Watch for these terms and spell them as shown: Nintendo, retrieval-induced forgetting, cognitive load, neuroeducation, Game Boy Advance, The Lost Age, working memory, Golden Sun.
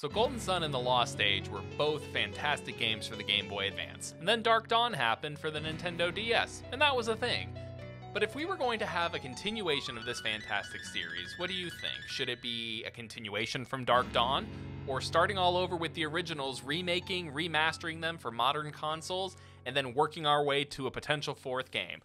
So Golden Sun and The Lost Age were both fantastic games for the Game Boy Advance, and then Dark Dawn happened for the Nintendo DS, and that was a thing. But if we were going to have a continuation of this fantastic series, what do you think? Should it be a continuation from Dark Dawn? Or starting all over with the originals, remaking, remastering them for modern consoles, and then working our way to a potential fourth game?